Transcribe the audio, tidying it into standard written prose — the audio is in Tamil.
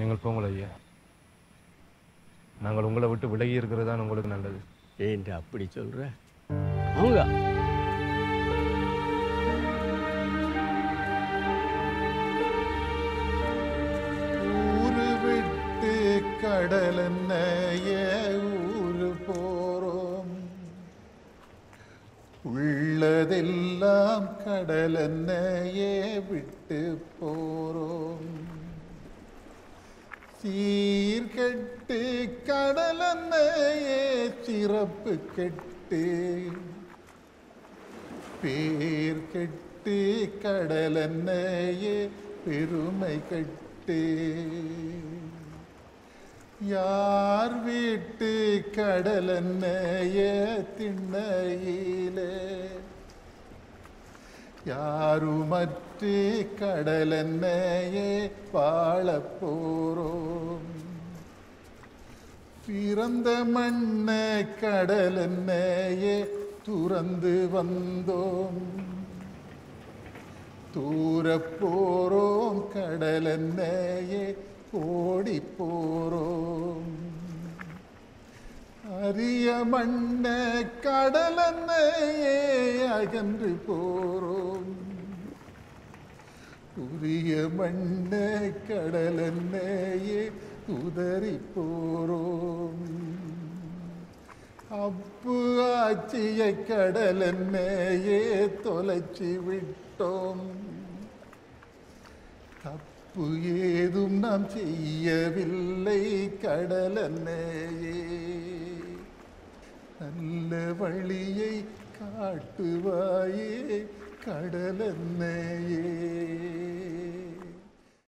நீங்கள் போங்கள் ஐயா. நாங்கள் உங்களை விட்டு விலகி இருக்கிறது தான் உங்களுக்கு நல்லது. ஏன்ட்டு அப்படி சொல்ற? அவங்க ஊரு விட்டு கடல் என்னையே ஊரு போறோம், உள்ளதெல்லாம் கடல் என்னையே விட்டு போறோம். சீர்கெட்டு கடலன்னையே சிறப்பு கெட்டு, பேர் கெட்டு கடலன்னையே பெருமை கெட்டு, யார் வீட்டு கடலன்னையே திண்ணையிலே, யாருமற்று கடலன்னையே வாழப்போறோம். பிறந்த மண்ணை கடலன்னையே துறந்து வந்தோம், தூரப்போறோம் கடலன்னையே ஓடிப்போறோம். அரிய மண்ண கடலன்னையே அகன்று போறோம், உரிய மண்ண கடலன்னையே உதறி போறோம். அப்பு ஆச்சிய கடலன்னையே தொலைச்சி விட்டோம், தப்பு ஏதும் நாம் செய்யவில்லை கடலன்னையே. நல்ல வழியை காட்டுவாயே கடலன்னையே.